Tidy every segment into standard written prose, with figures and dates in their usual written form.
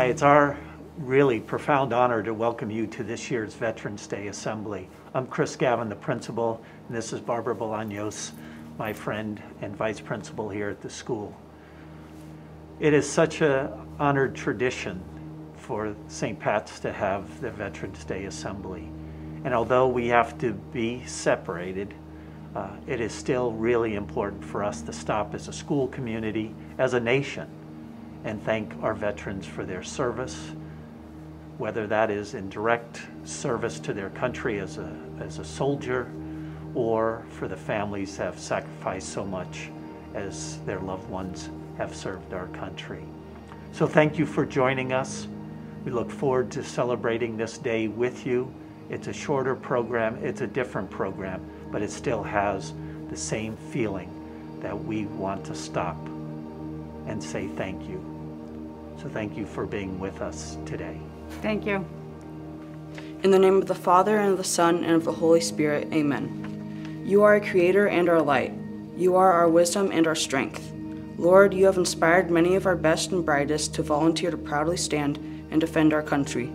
Hi, it's our really profound honor to welcome you to this year's Veterans Day Assembly. I'm Chris Gavin, the principal, and this is Barbara Bolaños, my friend and vice principal here at the school. It is such an honored tradition for St. Pat's to have the Veterans Day Assembly. And although we have to be separated, it is still really important for us to stop as a school community, as a nation, and thank our veterans for their service, whether that is in direct service to their country as a soldier, or for the families that have sacrificed so much as their loved ones have served our country. So thank you for joining us. We look forward to celebrating this day with you. It's a shorter program, it's a different program, but it still has the same feeling that we want to stop and say thank you. So thank you for being with us today. Thank you. In the name of the Father, and of the Son, and of the Holy Spirit, amen. You are a creator and our light. You are our wisdom and our strength. Lord, you have inspired many of our best and brightest to volunteer to proudly stand and defend our country.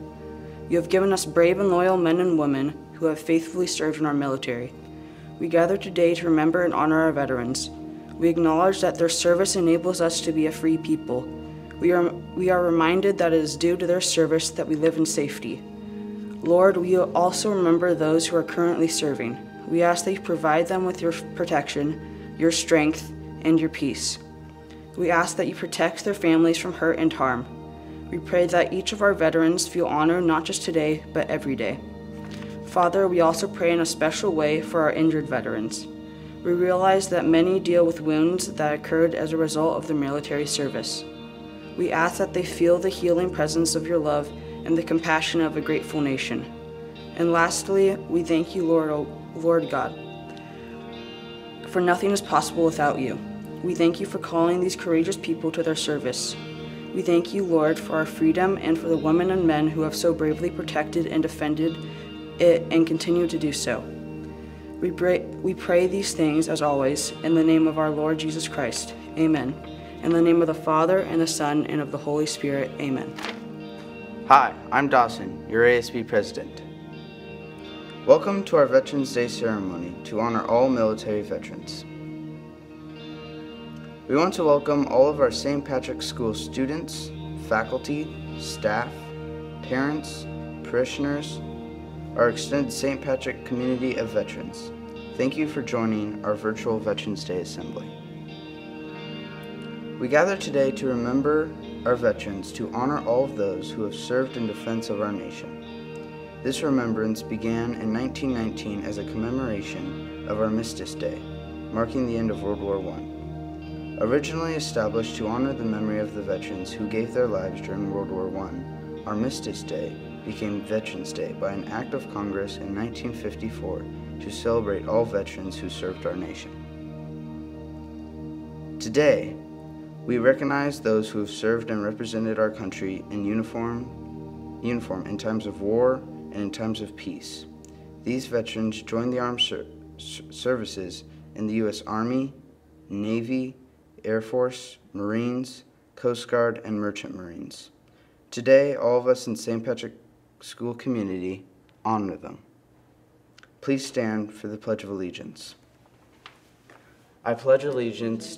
You have given us brave and loyal men and women who have faithfully served in our military. We gather today to remember and honor our veterans. We acknowledge that their service enables us to be a free people. We are reminded that it is due to their service that we live in safety. Lord, we also remember those who are currently serving. We ask that you provide them with your protection, your strength, and your peace. We ask that you protect their families from hurt and harm. We pray that each of our veterans feel honored not just today, but every day. Father, we also pray in a special way for our injured veterans. We realize that many deal with wounds that occurred as a result of their military service. We ask that they feel the healing presence of your love and the compassion of a grateful nation. And lastly, we thank you, Lord God, for nothing is possible without you. We thank you for calling these courageous people to their service. We thank you, Lord, for our freedom and for the women and men who have so bravely protected and defended it and continue to do so. We pray these things, as always, in the name of our Lord Jesus Christ, amen. In the name of the Father, and the Son, and of the Holy Spirit, amen. Hi, I'm Dawson, your ASB president. Welcome to our Veterans Day ceremony to honor all military veterans. We want to welcome all of our St. Patrick School students, faculty, staff, parents, parishioners, our extended St. Patrick community of veterans. Thank you for joining our virtual Veterans Day Assembly. We gather today to remember our veterans, to honor all of those who have served in defense of our nation. This remembrance began in 1919 as a commemoration of Armistice Day, marking the end of World War I. Originally established to honor the memory of the veterans who gave their lives during World War I, Armistice Day became Veterans Day by an act of Congress in 1954 to celebrate all veterans who served our nation. Today, we recognize those who have served and represented our country in uniform in times of war and in times of peace. These veterans joined the armed services in the U.S. Army, Navy, Air Force, Marines, Coast Guard, and Merchant Marines. Today, all of us in St. Patrick School community honor them. Please stand for the Pledge of Allegiance. I pledge allegiance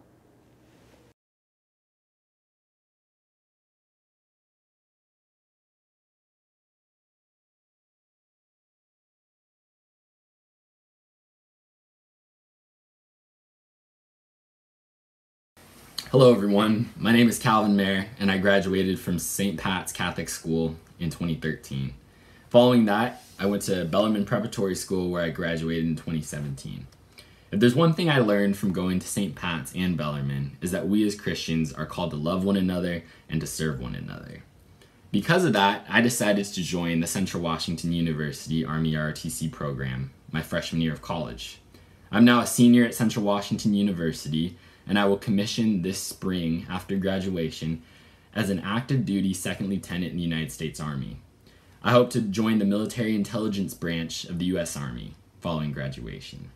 Hello everyone, my name is Calvin Mayer and I graduated from St. Pat's Catholic School in 2013. Following that, I went to Bellarmine Preparatory School where I graduated in 2017. If there's one thing I learned from going to St. Pat's and Bellarmine is that we as Christians are called to love one another and to serve one another. Because of that, I decided to join the Central Washington University Army ROTC program my freshman year of college. I'm now a senior at Central Washington University, and I will commission this spring after graduation as an active duty second lieutenant in the United States Army. I hope to join the military intelligence branch of the U.S. Army following graduation.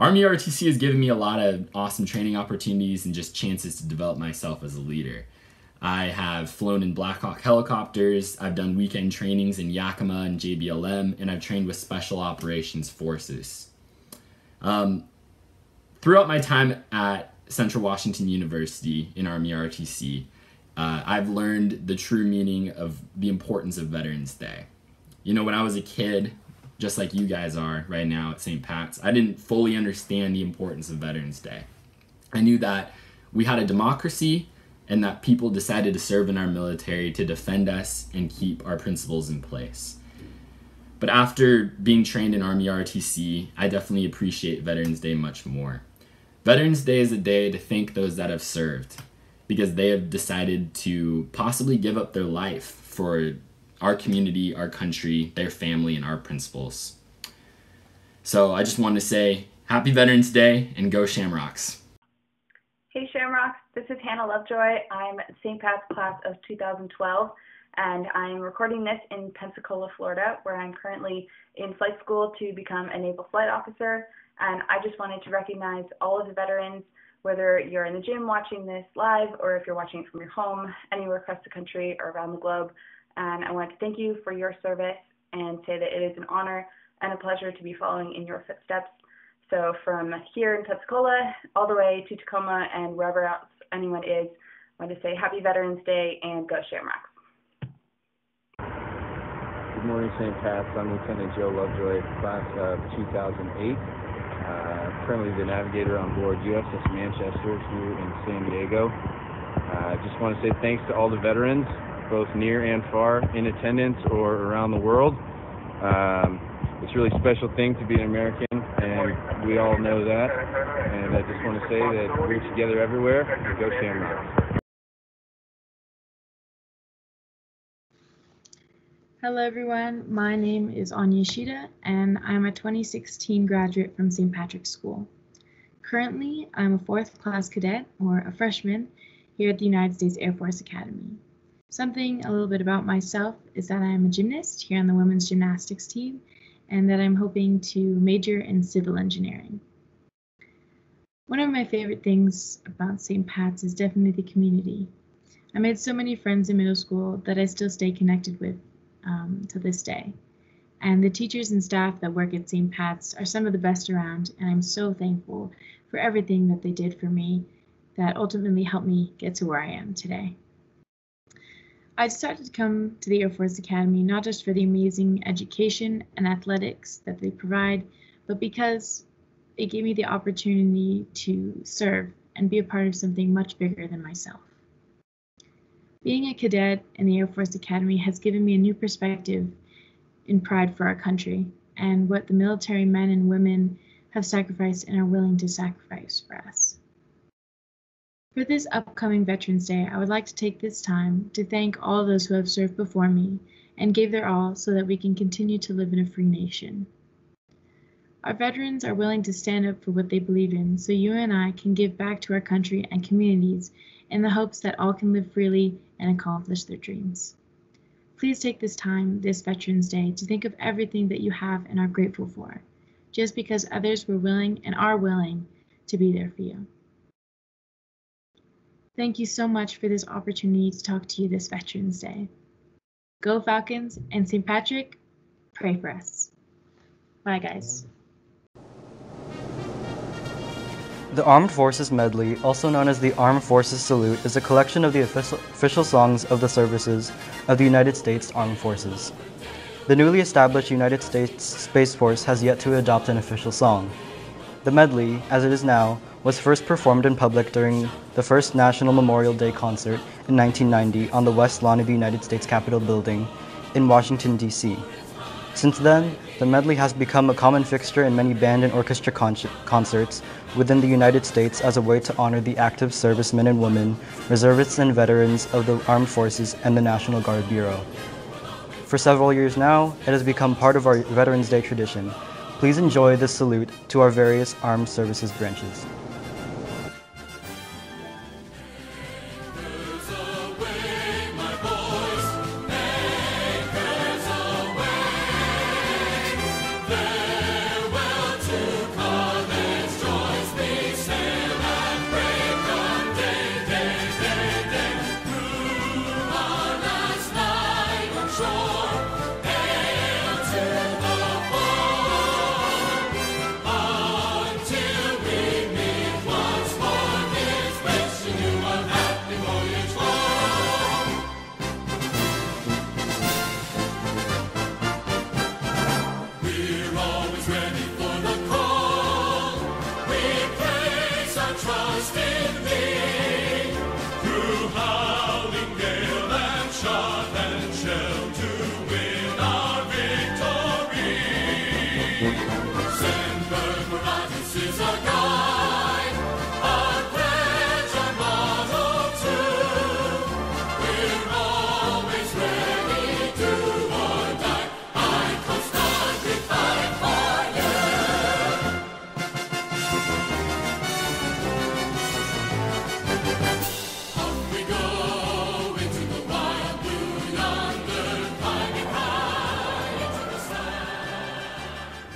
Army ROTC has given me a lot of awesome training opportunities and just chances to develop myself as a leader. I have flown in Black Hawk helicopters, I've done weekend trainings in Yakima and JBLM, and I've trained with Special Operations Forces. Throughout my time at Central Washington University in Army ROTC, I've learned the true meaning of the importance of Veterans Day. You know, when I was a kid, just like you guys are right now at St. Pat's, I didn't fully understand the importance of Veterans Day. I knew that we had a democracy and that people decided to serve in our military to defend us and keep our principles in place. But after being trained in Army ROTC, I definitely appreciate Veterans Day much more. Veterans Day is a day to thank those that have served, because they have decided to possibly give up their life for our community, our country, their family, and our principles. So I just wanted to say happy Veterans Day and go Shamrocks. Hey Shamrocks, this is Hannah Lovejoy. I'm St. Pat's class of 2012, and I'm recording this in Pensacola, Florida, where I'm currently in flight school to become a naval flight officer. And I just wanted to recognize all of the veterans, whether you're in the gym watching this live or if you're watching it from your home, anywhere across the country or around the globe. And I want to thank you for your service and say that it is an honor and a pleasure to be following in your footsteps. So from here in Pensacola all the way to Tacoma and wherever else anyone is, I want to say happy Veterans Day and go Shamrocks. Good morning, St. Pat's. I'm Lieutenant Joe Lovejoy, class of 2008. Currently the navigator on board USS Manchester here in San Diego. I just want to say thanks to all the veterans, both near and far, in attendance or around the world. It's a really special thing to be an American, and we all know that. And I just want to say that we're together everywhere. Go Shamrocks. Hello everyone, my name is Anya Ishida, and I'm a 2016 graduate from St. Patrick's School. Currently, I'm a 4th class cadet, or a freshman, here at the United States Air Force Academy. Something a little bit about myself is that I'm a gymnast here on the women's gymnastics team, and that I'm hoping to major in civil engineering. One of my favorite things about St. Pat's is definitely the community. I made so many friends in middle school that I still stay connected with to this day. And the teachers and staff that work at St. Pat's are some of the best around, and I'm so thankful for everything that they did for me that ultimately helped me get to where I am today. I decided to come to the Air Force Academy not just for the amazing education and athletics that they provide, but because it gave me the opportunity to serve and be a part of something much bigger than myself. Being a cadet in the Air Force Academy has given me a new perspective in pride for our country and what the military men and women have sacrificed and are willing to sacrifice for us. For this upcoming Veterans Day, I would like to take this time to thank all those who have served before me and gave their all so that we can continue to live in a free nation. Our veterans are willing to stand up for what they believe in, so you and I can give back to our country and communities in the hopes that all can live freely and accomplish their dreams. Please take this time, this Veterans Day, to think of everything that you have and are grateful for, just because others were willing and are willing to be there for you. Thank you so much for this opportunity to talk to you this Veterans Day. Go Falcons, and St. Patrick, pray for us. Bye, guys. The Armed Forces Medley, also known as the Armed Forces Salute, is a collection of the official songs of the services of the United States Armed Forces. The newly established United States Space Force has yet to adopt an official song. The medley, as it is now, was first performed in public during the first National Memorial Day concert in 1990 on the west lawn of the United States Capitol Building in Washington, D.C. Since then, the medley has become a common fixture in many band and orchestra concerts within the United States as a way to honor the active servicemen and women, reservists and veterans of the Armed Forces and the National Guard Bureau. For several years now, it has become part of our Veterans Day tradition. Please enjoy this salute to our various armed services branches. There's a way, my boys, make us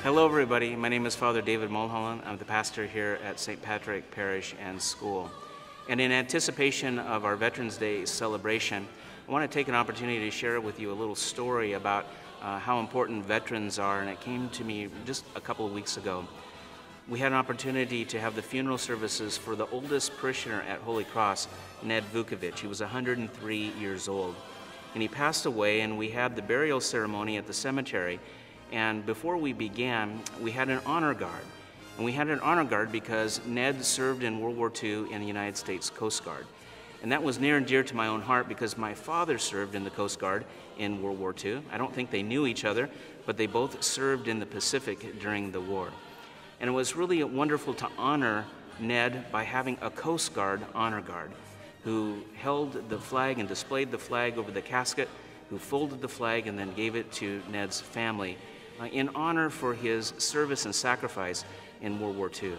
Hello everybody, my name is Father David Mulholland. I'm the pastor here at St. Patrick Parish and School. And in anticipation of our Veterans Day celebration, I want to take an opportunity to share with you a little story about how important veterans are, and it came to me just a couple of weeks ago. We had an opportunity to have the funeral services for the oldest parishioner at Holy Cross, Ned Vukovic. He was 103 years old, and he passed away, and we had the burial ceremony at the cemetery. And before we began, we had an honor guard. And we had an honor guard because Ned served in World War II in the United States Coast Guard. And that was near and dear to my own heart because my father served in the Coast Guard in World War II. I don't think they knew each other, but they both served in the Pacific during the war. And it was really wonderful to honor Ned by having a Coast Guard honor guard who held the flag and displayed the flag over the casket, who folded the flag and then gave it to Ned's family in honor for his service and sacrifice in World War II.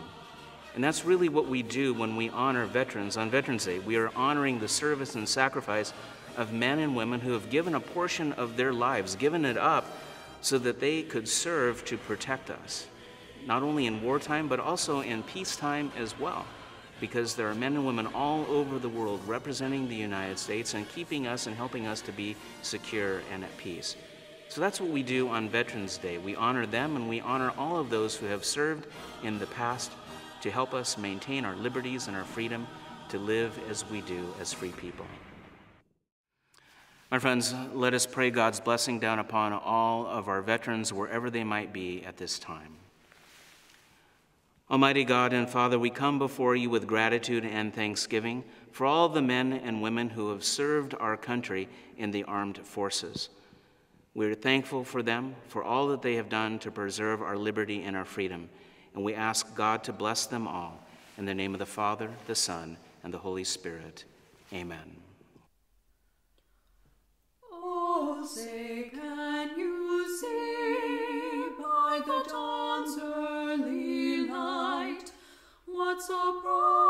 And that's really what we do when we honor veterans on Veterans Day. We are honoring the service and sacrifice of men and women who have given a portion of their lives, given it up so that they could serve to protect us, not only in wartime, but also in peacetime as well, because there are men and women all over the world representing the United States and keeping us and helping us to be secure and at peace. So that's what we do on Veterans Day. We honor them and we honor all of those who have served in the past to help us maintain our liberties and our freedom to live as we do as free people. My friends, let us pray God's blessing down upon all of our veterans wherever they might be at this time. Almighty God and Father, we come before you with gratitude and thanksgiving for all the men and women who have served our country in the armed forces. We are thankful for them, for all that they have done to preserve our liberty and our freedom. And we ask God to bless them all. In the name of the Father, the Son, and the Holy Spirit. Amen. Oh, say can you see by the dawn's early light, what so bright